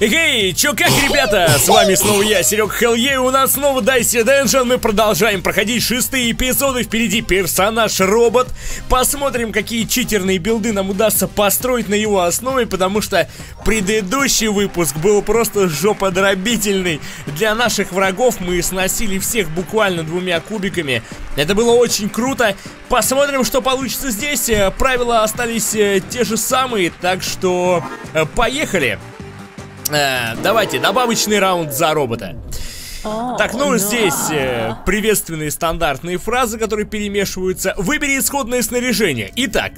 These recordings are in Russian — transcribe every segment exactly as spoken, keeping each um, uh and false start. Эй, чё как, ребята? С вами снова я, Серёг Хеллей, у нас снова Dicey Dungeons. Мы продолжаем проходить шестые эпизоды. Впереди персонаж-робот. Посмотрим, какие читерные билды нам удастся построить на его основе, потому что предыдущий выпуск был просто жоподробительный. Для наших врагов мы сносили всех буквально двумя кубиками. Это было очень круто. Посмотрим, что получится здесь. Правила остались те же самые, так что поехали. А, давайте, добавочный раунд за робота. oh, Так, ну no. здесь э, приветственные стандартные фразы, которые перемешиваются. Выбери исходное снаряжение. Итак,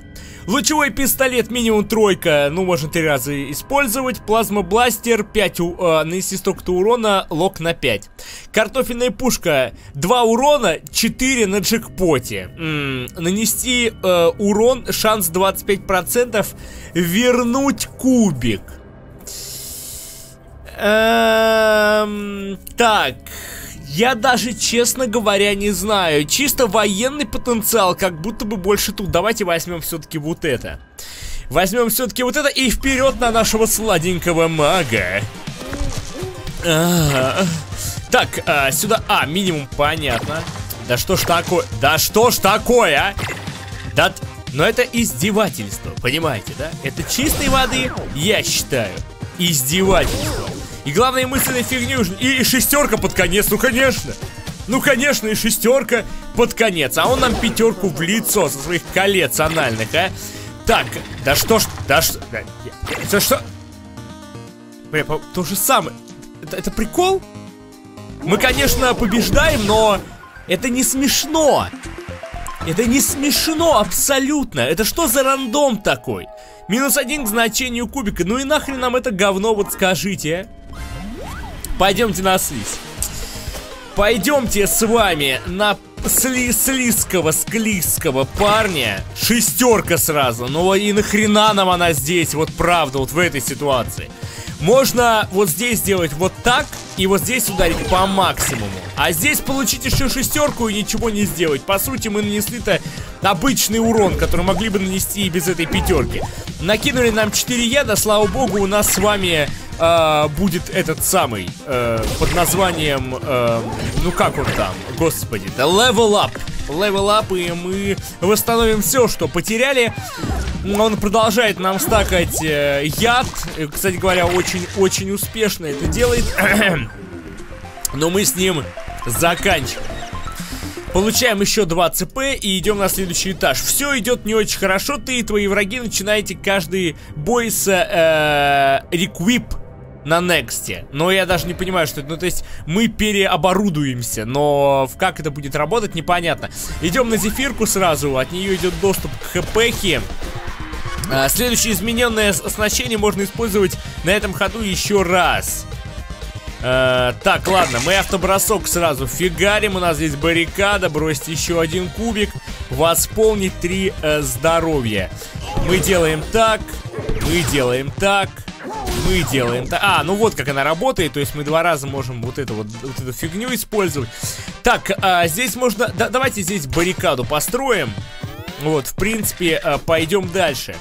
лучевой пистолет минимум тройка, ну можно три раза использовать. Плазмобластер пять, э, нанести столько-то урона, лок на пять. Картофельная пушка два урона, четыре на джекпоте. М-м, Нанести э, урон, шанс двадцать пять процентов. Вернуть кубик. Эм, так, я даже, честно говоря, не знаю. Чисто военный потенциал, как будто бы больше тут. Давайте возьмем все-таки вот это. Возьмем все-таки вот это и вперед на нашего сладенького мага. А-а-а. Так, а, сюда, а, минимум, понятно. Да что ж такое, да что ж такое, а? Да, но это издевательство, понимаете, да? Это чистой воды, я считаю, издевательство. И главное, мысленной фигню. И шестерка под конец, ну конечно. Ну конечно, и шестерка под конец. А он нам пятерку в лицо со своих колец анальных, а. Так, да что ж, да что да, это что? Бля, то же самое. Это, это прикол? Мы, конечно, побеждаем, но это не смешно. Это не смешно абсолютно. Это что за рандом такой? Минус один к значению кубика. Ну и нахрен нам это говно, вот скажите, а? Пойдемте на слизь. Пойдемте с вами на сли слизкого, склизкого парня. Шестерка сразу. Ну и нахрена нам она здесь, вот правда, вот в этой ситуации. Можно вот здесь сделать вот так, и вот здесь ударить по максимуму. А здесь получить еще шестерку и ничего не сделать. По сути, мы нанесли-то обычный урон, который могли бы нанести и без этой пятерки. Накинули нам четыре яда, слава богу, у нас с вами... Uh, будет этот самый uh, под названием uh, ну как он там, господи, Level Up, Level Up, и мы восстановим все, что потеряли. Он продолжает нам стакать uh, яд. Кстати говоря, очень-очень успешно это делает. Но мы с ним заканчиваем. Получаем еще два ЦП и идем на следующий этаж. Все идет не очень хорошо. Ты и твои враги начинаете каждый бой с uh, Requip на некст. Но я даже не понимаю, что это. Ну, то есть мы переоборудуемся, но как это будет работать, непонятно. Идем на зефирку сразу, от нее идет доступ к хпхе. А, следующее измененное оснащение можно использовать на этом ходу еще раз. А, так, ладно, мы автобросок сразу фигарим. У нас здесь баррикада, бросить еще один кубик, восполнить три э, здоровья. Мы делаем так, мы делаем так. Мы делаем... А, ну вот как она работает. То есть мы два раза можем вот эту вот, вот эту фигню использовать. Так, а здесь можно... Да, давайте здесь баррикаду построим. Вот, в принципе, а, пойдем дальше.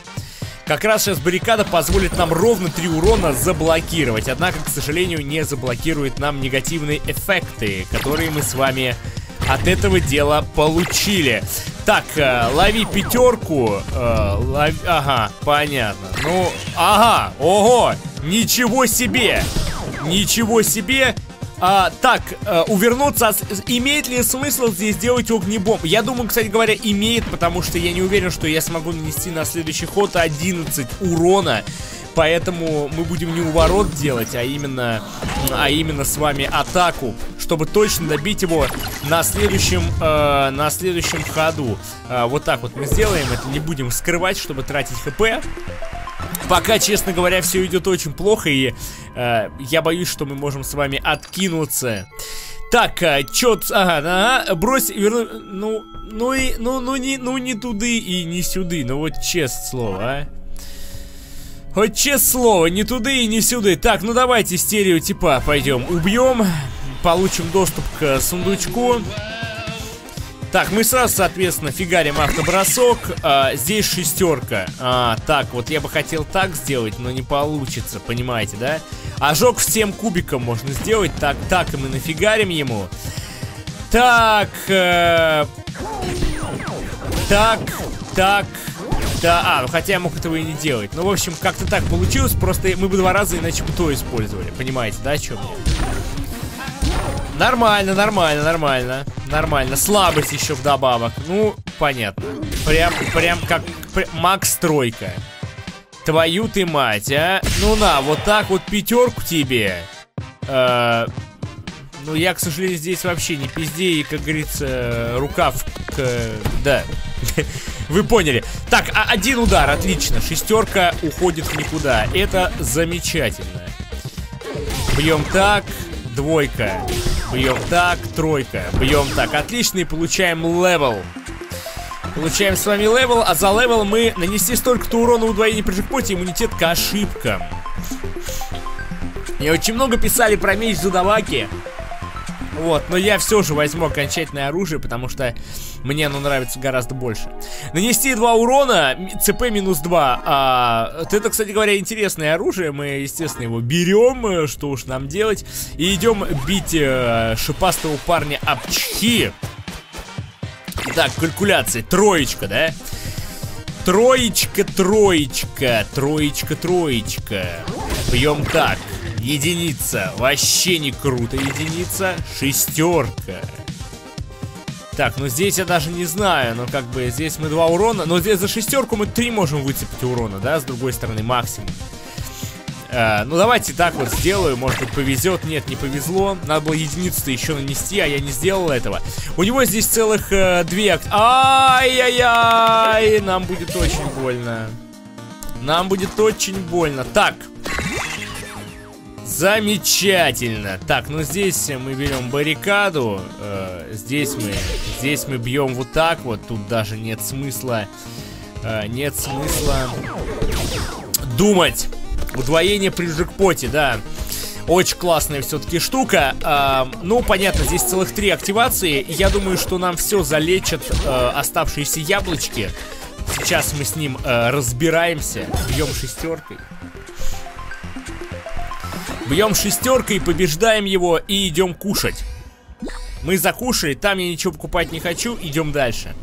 Как раз сейчас баррикада позволит нам ровно три урона заблокировать. Однако, к сожалению, не заблокирует нам негативные эффекты, которые мы с вами от этого дела получили. Так, э, лови пятерку. Э, лови... Ага, понятно. Ну, ага, ого, ничего себе. Ничего себе. А, так, э, увернуться. Имеет ли смысл здесь делать огнебомб? Я думаю, кстати говоря, имеет, потому что я не уверен, что я смогу нанести на следующий ход одиннадцать урона. Поэтому мы будем не уворот делать, а именно, а именно с вами атаку, чтобы точно добить его на следующем, э, на следующем ходу. Э, вот так вот мы сделаем, это не будем скрывать, чтобы тратить хп. Пока, честно говоря, все идет очень плохо, и э, я боюсь, что мы можем с вами откинуться. Так, а, чё, ага, ага, брось, верну, ну, ну и, ну, ну не, ну не туды и не сюды, ну вот честное слово, а. Хоть честное слово, не туды и не сюды. Так, ну давайте стереотипа пойдем убьем. Получим доступ к сундучку. Так, мы сразу, соответственно, фигарим автобросок. а, Здесь шестерка. а, Так, вот я бы хотел так сделать, но не получится, понимаете, да? Ожог всем кубиком можно сделать. Так, так, и мы нафигарим ему. Так, э, так, так, да, а, ну хотя я мог этого и не делать. Ну, в общем, как-то так получилось. Просто мы бы два раза иначе бы то использовали. Понимаете, да, о чем я? Нормально, нормально, нормально. Нормально, слабость еще вдобавок. Ну, понятно. Прям, прям как прям, Макс тройка. Твою ты мать, а. Ну на, вот так вот пятерку тебе. Э-э Ну, я, к сожалению, здесь вообще не пизде, и, как говорится, рукав к... Да, вы поняли. Так, один удар, отлично. Шестерка уходит в никуда. Это замечательно. Бьем так, двойка. Бьем так, тройка. Бьем так, отлично, и получаем левел. Получаем с вами левел, а за левел мы нанесли столько-то урона удвоение при джекпоте, иммунитет к ошибкам. Мне очень много писали про меч Задаваки. Вот, но я все же возьму окончательное оружие, потому что мне оно нравится гораздо больше. Нанести два урона, ЦП минус два. а, Это, кстати говоря, интересное оружие. Мы, естественно, его берем. Что уж нам делать. И идем бить э, шипастого парня об чхи. Так, калькуляции, троечка, да? Троечка, троечка, троечка, троечка. Бьем так. Единица, вообще не круто. Единица, шестерка. Так, ну здесь я даже не знаю, но как бы здесь мы два урона, но здесь за шестерку мы три можем выцепить урона, да, с другой стороны максимум. а, Ну давайте так вот сделаю, может быть повезет. Нет, не повезло, надо было единицу-то еще нанести, а я не сделал этого. У него здесь целых э, две акт... Ай-яй-яй, нам будет очень больно. Нам будет очень больно. Так. Замечательно. Так, ну здесь мы берем баррикаду. э, Здесь мы Здесь мы бьем вот так вот. Тут даже нет смысла э, Нет смысла думать. Удвоение при джекпоте, да. Очень классная все-таки штука. э, Ну, понятно, здесь целых три активации. Я думаю, что нам все залечат э, оставшиеся яблочки. Сейчас мы с ним э, разбираемся. Бьем шестеркой. Бьем шестеркой, побеждаем его и идем кушать. Мы закушали, там я ничего покупать не хочу, идем дальше.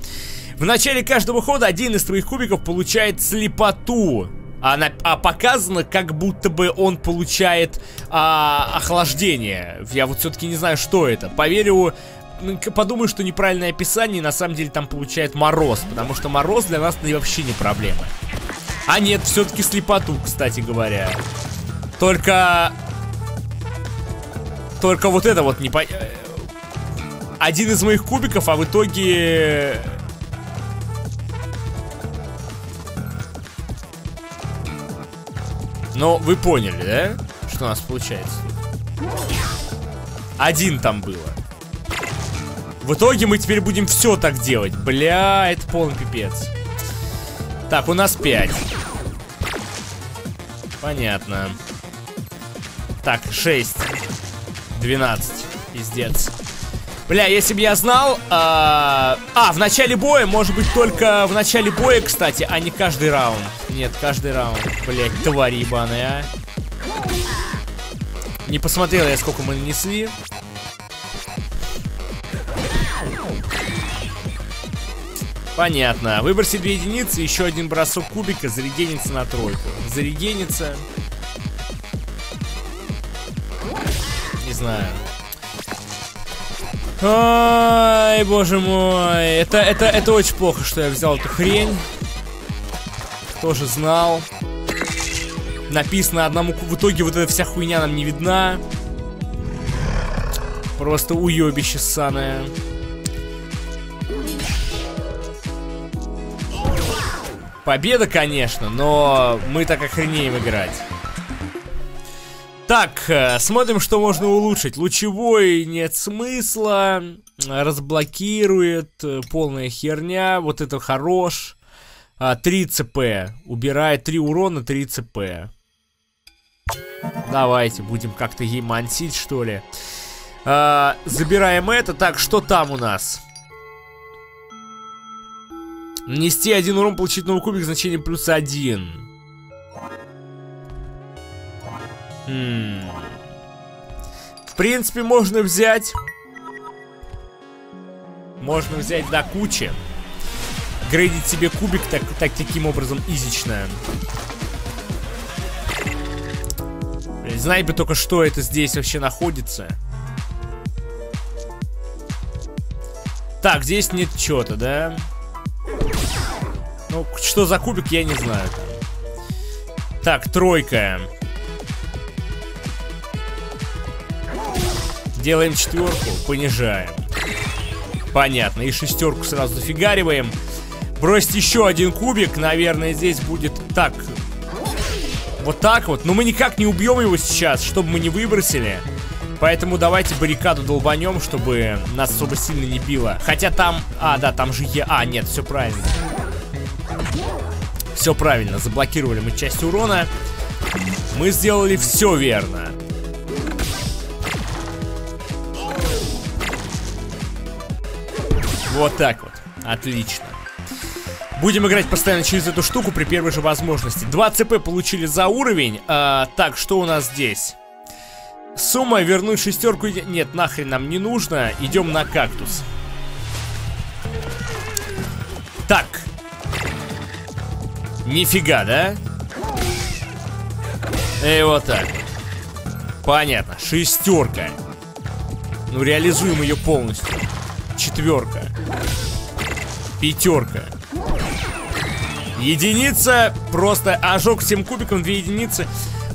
В начале каждого хода один из твоих кубиков получает слепоту. А, на, а показано, как будто бы он получает а, охлаждение. Я вот все-таки не знаю, что это. Поверю, подумаю, что неправильное описание, на самом деле там получает мороз. Потому что мороз для нас вообще не проблема. А нет, все-таки слепоту, кстати говоря. Только... Только вот это вот не по... Один из моих кубиков, а в итоге... Ну, вы поняли, да? Что у нас получается? Один там было. В итоге мы теперь будем все так делать. Бля, это полный пипец. Так, у нас пять. Понятно. Так, шесть. двенадцать. Пиздец. Бля, если бы я знал... А... а, в начале боя, может быть, только в начале боя, кстати, а не каждый раунд. Нет, каждый раунд. Блядь, тварь ебаная. Не посмотрел я, сколько мы нанесли. Понятно. Выброси две единицы, еще один бросок кубика, зарегенится на тройку. Зарегенится... знаю. Ай, боже мой. Это, это, это очень плохо, что я взял эту хрень. Кто же знал. Написано одному... В итоге вот эта вся хуйня нам не видна. Просто уебище ссаное. Победа, конечно, но мы так охренеем играть. Так, смотрим, что можно улучшить. Лучевой нет смысла. Разблокирует. Полная херня. Вот это хорош. три ЦП. Убирает три урона, три ЦП. Давайте будем как-то ей мансить, что ли. Забираем это. Так, что там у нас? Нанести один урон, получить новый кубик, значение плюс один. Хм. В принципе, можно взять. Можно взять до кучи. Грейдить себе кубик так, так, таким образом изично. Знай бы только, что это здесь вообще находится. Так, здесь нет чего-то, да? Ну, что за кубик, я не знаю. Так, тройка. Делаем четверку, понижаем. Понятно, и шестерку сразу зафигариваем. Бросить еще один кубик, наверное, здесь будет так. Вот так вот, но мы никак не убьем его сейчас, чтобы мы не выбросили. Поэтому давайте баррикаду долбанем, чтобы нас особо сильно не било. Хотя там... А, да, там же Е... А, нет, все правильно. Все правильно, заблокировали мы часть урона. Мы сделали все верно. Вот так вот, отлично. Будем играть постоянно через эту штуку при первой же возможности. два цэ пэ получили за уровень. а, Так, что у нас здесь? Сумма, вернуть шестерку. Нет, нахрен нам не нужно. Идем на кактус. Так. Нифига, да? Эй, вот так. Понятно, шестерка. Ну, реализуем ее полностью. Четверка. Пятерка. Единица. Просто ожог всем кубиком, две единицы.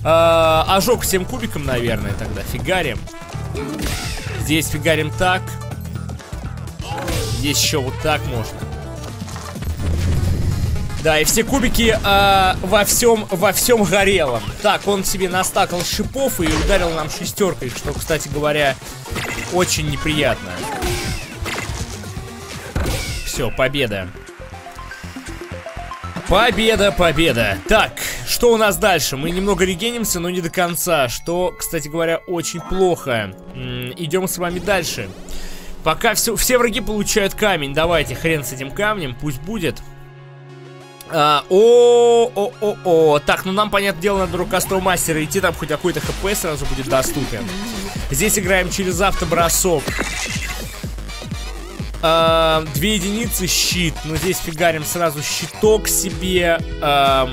А, ожог всем кубиком, наверное, тогда. Фигарим. Здесь фигарим так. Здесь еще вот так можно. Да, и все кубики а, во всем, во всем горелом. Так, он себе настакал шипов и ударил нам шестеркой, что, кстати говоря, очень неприятно. Все, победа. Победа, победа. Так, что у нас дальше? Мы немного регенимся, но не до конца. Что, кстати говоря, очень плохо. М-м, идем с вами дальше. Пока все, все враги получают камень. Давайте, хрен с этим камнем, пусть будет. А, О-о-о-о. Так, ну нам, понятное дело, надо рукастого мастера идти. Там хоть какой-то хп сразу будет доступен. Здесь играем через автобросок. Uh, две единицы щит. Но здесь фигарим сразу щиток себе. uh,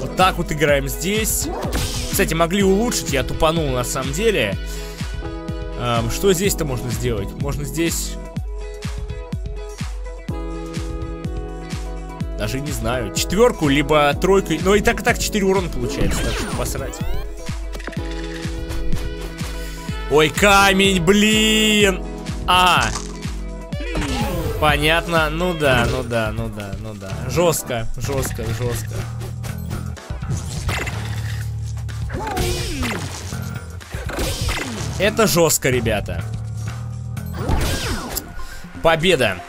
Вот так вот играем здесь. Кстати, могли улучшить, я тупанул на самом деле. uh, Что здесь-то можно сделать? Можно здесь... Даже не знаю. Четверку, либо тройку. Но и так и так четыре урона получается. Так что посрать. Ой, камень, блин! А! Понятно, ну да, ну да, ну да, ну да. Жестко, жестко, жестко. Это жестко, ребята. Победа.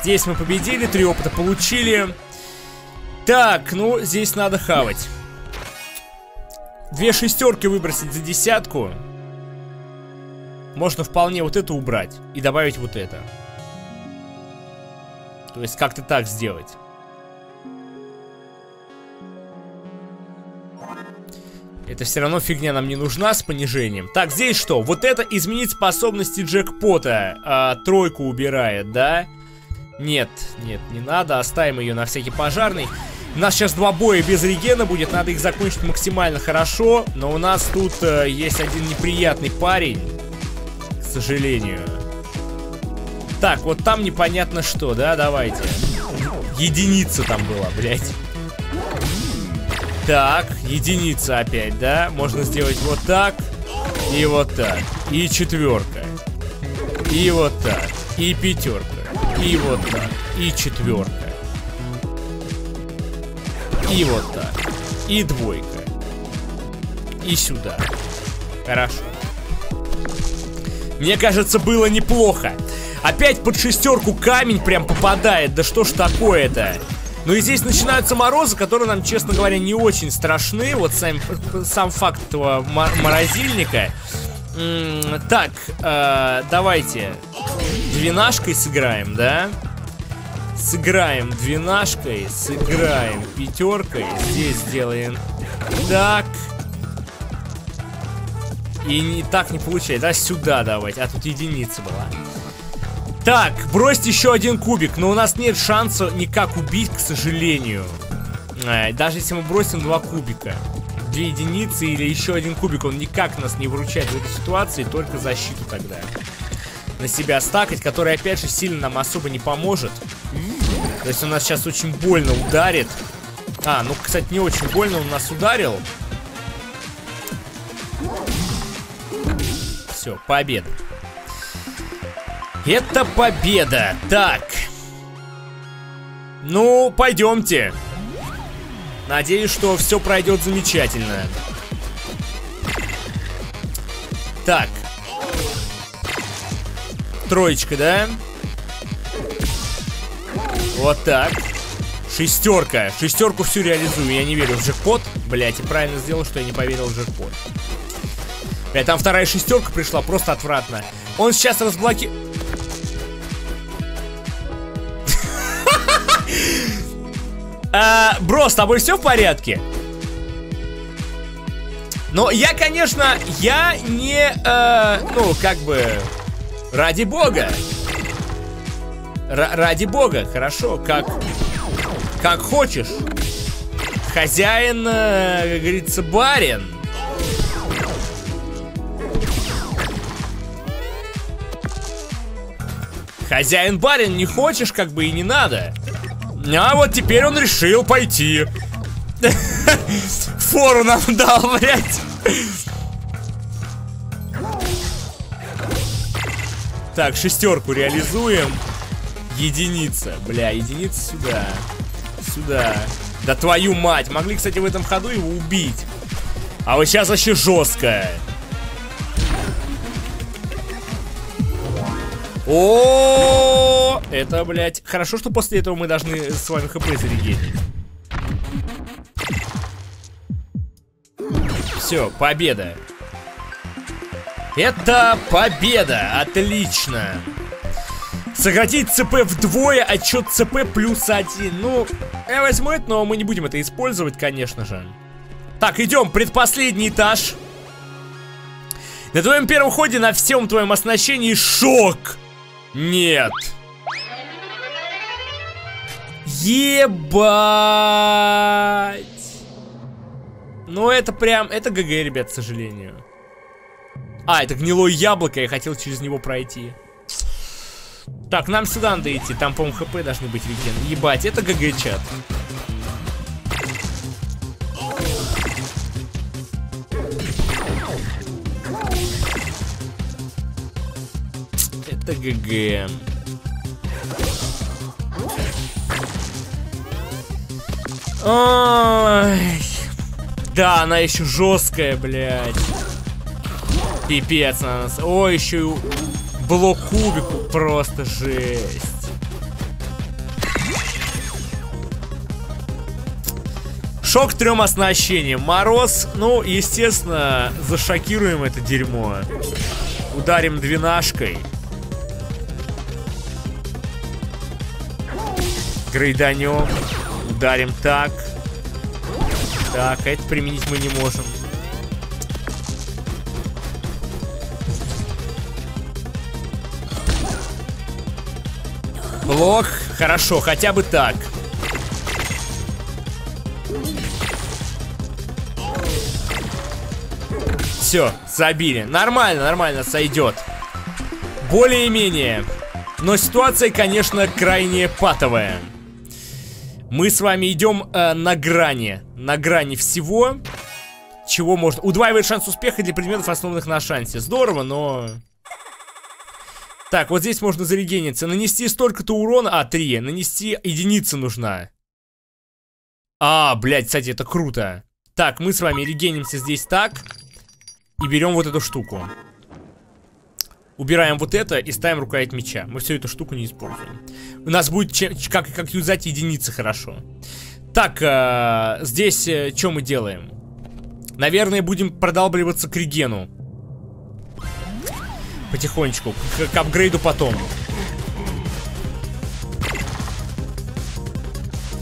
Здесь мы победили, три опыта получили. Так, ну, здесь надо хавать. Две шестерки выбросить за десятку. Можно вполне вот это убрать и добавить вот это. То есть как-то так сделать. Это все равно фигня нам не нужна с понижением. Так, здесь что? Вот это изменить способности джекпота. А, тройку убирает, да? Нет, нет, не надо. Оставим ее на всякий пожарный. У нас сейчас два боя без регена будет. Надо их закончить максимально хорошо. Но у нас тут а, есть один неприятный парень. К сожалению. Так, вот там непонятно что, да? Давайте. Единица там была, блядь. Так, единица опять, да? Можно сделать вот так. И вот так. И четверка. И вот так. И пятерка. И вот так. И четверка. И вот так. И двойка. И сюда. Хорошо. Мне кажется, было неплохо. Опять под шестерку камень прям попадает. Да что ж такое-то? Ну и здесь начинаются морозы, которые нам, честно говоря, не очень страшны. Вот сам, сам факт этого морозильника. Так, э, давайте. двенашкой сыграем, да? Сыграем двенашкой, сыграем пятеркой. Здесь сделаем так. И не, так не получается. Да, сюда давайте. А тут единица была. Так, брось еще один кубик. Но у нас нет шанса никак убить, к сожалению. Даже если мы бросим два кубика. Две единицы или еще один кубик. Он никак нас не выручает в этой ситуации. Только защиту тогда на себя стакать, который, опять же, сильно нам особо не поможет. То есть он нас сейчас очень больно ударит. А, ну, кстати, не очень больно он нас ударил. Все, победа. Это победа. Так. Ну, пойдемте. Надеюсь, что все пройдет замечательно. Так. Троечка, да? Вот так. Шестерка. Шестерку всю реализую. Я не верю в джекпот. Блять, и правильно сделал, что я не поверил в джекпот. Блять, там вторая шестерка пришла. Просто отвратно. Он сейчас разблоки... Бро, с тобой все в порядке? Но я, конечно, я не... Ну, как бы... Ради бога. Р- ради бога, хорошо, как, как хочешь. Хозяин, э, как говорится, барин. Хозяин барин, не хочешь, как бы и не надо. А вот теперь он решил пойти. Фору нам дал, блядь. Так, шестерку реализуем. Единица, бля, единица сюда. Сюда. Да твою мать, могли, кстати, в этом ходу его убить. А вот сейчас вообще жестко. О, это, блядь. Хорошо, что после этого мы должны с вами хп зарегенить. Все, победа. Это победа, отлично. Сократить ЦП вдвое, отчет ЦП плюс один. Ну, я возьму это, но мы не будем это использовать, конечно же. Так, идем, предпоследний этаж. На твоем первом ходе на всем твоем оснащении шок. Нет. Ебать. Ну это прям, это ГГ, ребят, к сожалению. А, это гнилое яблоко, я хотел через него пройти. Так, нам сюда надо идти, там, по-моему, хп должны быть реген. Ебать, это ГГ-чат. Это ГГ. Ой. Да, она еще жесткая, блядь. Пипец на нас. Ой, еще и блок кубику. Просто жесть. Шок трем оснащениям. Мороз. Ну, естественно, зашокируем это дерьмо. Ударим двенашкой. Грейданем. Ударим так. Так, это применить мы не можем. Блок, хорошо, хотя бы так. Все, забили. Нормально, нормально, сойдет. Более-менее. Но ситуация, конечно, крайне патовая. Мы с вами идем э, на грани. На грани всего, чего можно... Удваивает шанс успеха для предметов, основанных на шансе. Здорово, но... Так, вот здесь можно зарегениться. Нанести столько-то урона... А, три. Нанести единица нужна. А, блядь, кстати, это круто. Так, мы с вами регенимся здесь так. И берем вот эту штуку. Убираем вот это и ставим рукоять меча. Мы всю эту штуку не используем. У нас будет чем, как, как юзать единицы хорошо. Так, а, здесь что мы делаем? Наверное, будем продалбливаться к регену. Потихонечку, к, к апгрейду потом.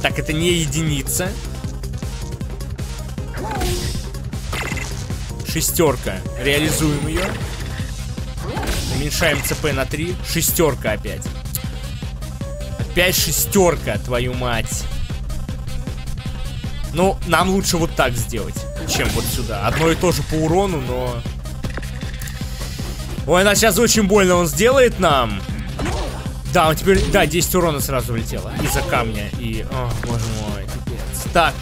Так, это не единица. Шестерка. Реализуем ее. Уменьшаем ЦП на три. Шестерка опять. Опять шестерка, твою мать. Ну, нам лучше вот так сделать, чем вот сюда. Одно и то же по урону, но... Ой, она сейчас очень больно он сделает нам. Да, он теперь... Да, десять урона сразу влетело. Из-за камня. И... О, боже мой, пипец. Так.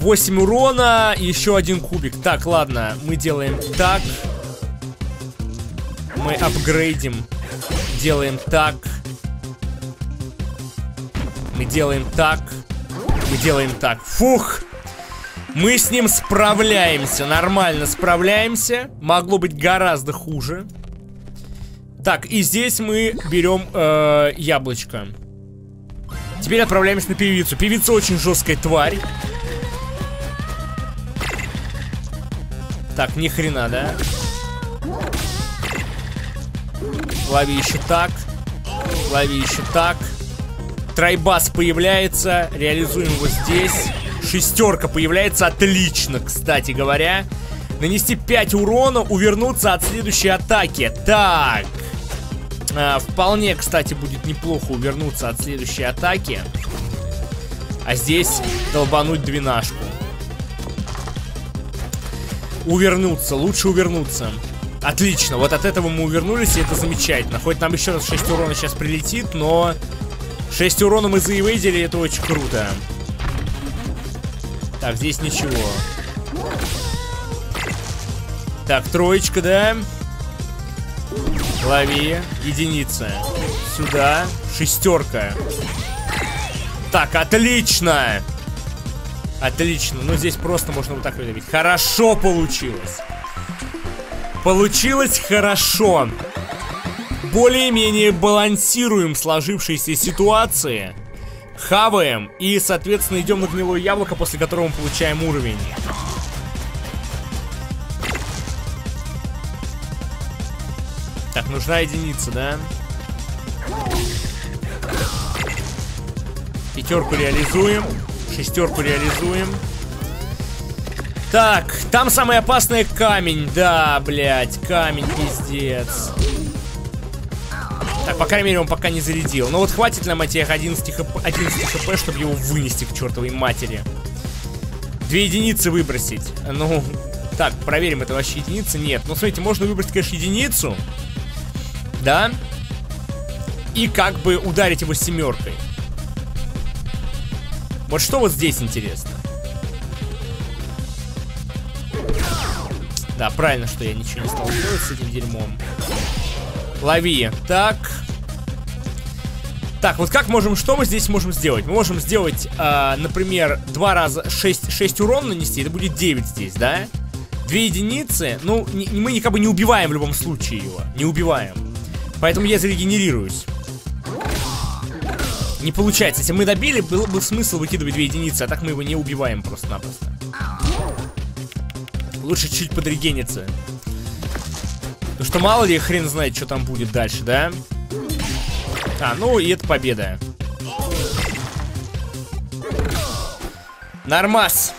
восемь урона, еще один кубик. Так, ладно, мы делаем так. Мы апгрейдим. Делаем так. Мы делаем так. Мы делаем так. Фух! Мы с ним справляемся. Нормально справляемся. Могло быть гораздо хуже. Так, и здесь мы берем э, яблочко. Теперь отправляемся на певицу. Певица очень жесткая тварь. Так, ни хрена, да? Лови еще так. Лови еще так. Трайбас появляется. Реализуем его здесь. Шестерка появляется. Отлично, кстати говоря. Нанести пять урона. Увернуться от следующей атаки. Так. А, вполне, кстати, будет неплохо увернуться от следующей атаки. А здесь долбануть двенашку. Увернуться. Лучше увернуться. Отлично. Вот от этого мы увернулись, и это замечательно. Хоть нам еще раз шесть урона сейчас прилетит, но... шесть урона мы заевейдили, это очень круто. Так, здесь ничего. Так, троечка, да? Лови. Единица. Сюда. Шестерка. Так, отлично! Отлично. Ну, здесь просто можно вот так выдавить. Хорошо получилось. Получилось хорошо. Более-менее балансируем сложившиеся ситуации. Хаваем и, соответственно, идем на гнилое яблоко, после которого мы получаем уровень. Так, нужна единица, да? Пятерку реализуем. Шестерку реализуем. Так, там самый опасный камень. Да, блядь, камень, пиздец. Так, по крайней мере, он пока не зарядил. Но вот хватит нам этих одиннадцать хп, чтобы его вынести к чертовой матери. Две единицы выбросить. Ну, так, проверим, это вообще единица. Нет, ну, смотрите, можно выбросить, конечно, единицу. Да. И как бы ударить его семеркой. Вот что вот здесь интересно. Да, правильно, что я ничего не стал делать с этим дерьмом. Лови. Так. Так, вот как можем, что мы здесь можем сделать? Мы можем сделать, э, например, два раза шесть, шесть урон нанести. Это будет девять здесь, да? две единицы. Ну, не, мы никак не убиваем в любом случае его. Не убиваем. Поэтому я зарегенерируюсь. Не получается. Если мы добили, был бы смысл выкидывать две единицы. А так мы его не убиваем просто-напросто. Лучше чуть подрегениться. Потому что мало ли, хрен знает, что там будет дальше, да? А, ну и это победа. Нормас.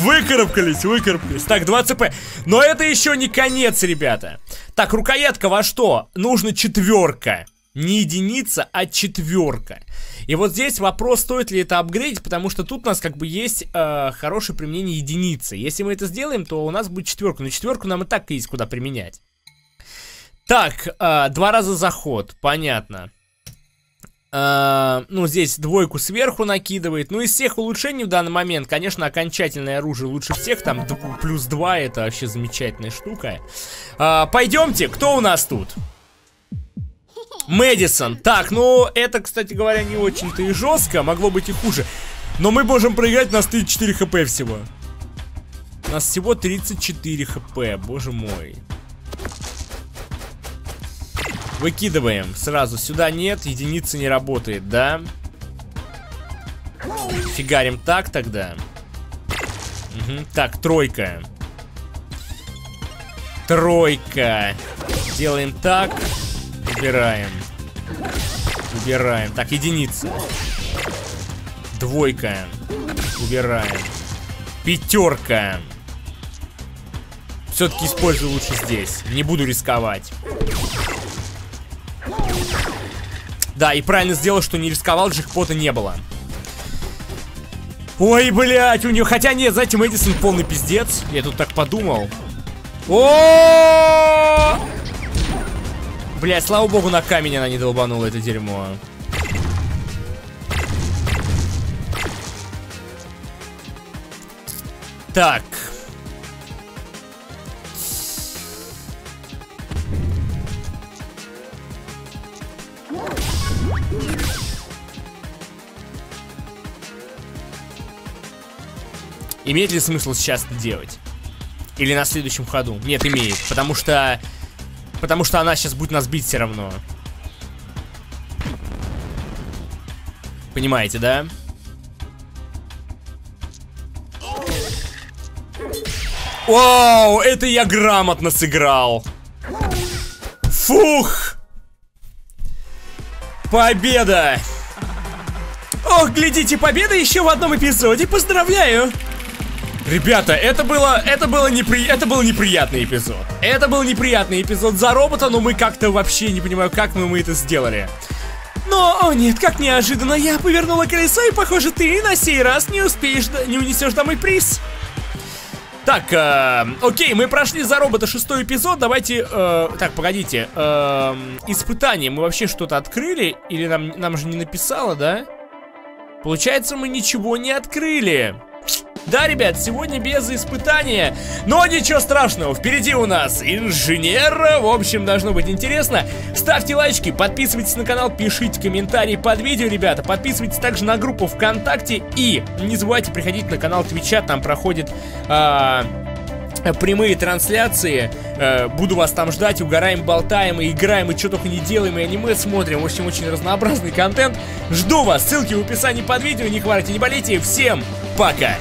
Выкарабкались, выкарабкались. Так, два ЦП. Но это еще не конец, ребята. Так, рукоятка во что? Нужно четверка. Не единица, а четверка. И вот здесь вопрос, стоит ли это апгрейдить, потому что тут у нас как бы есть э, хорошее применение единицы. Если мы это сделаем, то у нас будет четверка. Но четверку нам и так есть куда применять. Так, э, два раза заход, понятно. Э, ну, здесь двойку сверху накидывает. Ну, из всех улучшений в данный момент, конечно, окончательное оружие лучше всех. Там плюс два, это вообще замечательная штука. Э, пойдемте, кто у нас тут? Мэдисон. Так, ну, это, кстати говоря, не очень-то и жестко. Могло быть и хуже. Но мы можем проиграть, у нас тридцать четыре хп всего. У нас всего тридцать четыре хп, боже мой. Выкидываем сразу. Сюда нет, единица не работает, да? Фигарим так тогда. Угу. Так, тройка. Тройка. Делаем так. Убираем. Убираем. Так, единица. Двойка. Убираем. Пятерка. Все-таки использую лучше здесь. Не буду рисковать. Да, и правильно сделал, что не рисковал, джекпота не было. Ой, блядь, у него... Хотя нет, знаете, Мэдисон полный пиздец. Я тут так подумал. О! Блядь, слава богу, на камень она не долбанула это дерьмо. Так. Имеет ли смысл сейчас это делать? Или на следующем ходу? Нет, имеет, потому что... Потому что она сейчас будет нас бить все равно. Понимаете, да? Вау, это я грамотно сыграл. Фух! Победа! Ох, глядите, победа еще в одном эпизоде, поздравляю! Ребята, это было, это было непри... это был неприятный эпизод. Это был неприятный эпизод за робота, но мы как-то вообще не понимаю, как мы, мы это сделали. Но, о нет, как неожиданно, я повернула колесо, и похоже, ты на сей раз не успеешь, не унесешь домой приз. Так, э, окей, мы прошли за робота шестой эпизод, давайте, э, так, погодите, э, испытание, мы вообще что-то открыли? Или нам, нам же не написало, да? Получается, мы ничего не открыли. Да, ребят, сегодня без испытания. Но ничего страшного, впереди у нас инженер. В общем, должно быть интересно. Ставьте лайки, подписывайтесь на канал, пишите комментарии под видео, ребята. Подписывайтесь также на группу ВКонтакте. И не забывайте приходить на канал Твича. Там проходит э, прямые трансляции. э, Буду вас там ждать, угораем, болтаем, и играем, и что только не делаем, и аниме смотрим. В общем, очень разнообразный контент. Жду вас, ссылки в описании под видео. Не хворайте, не болейте, всем пока!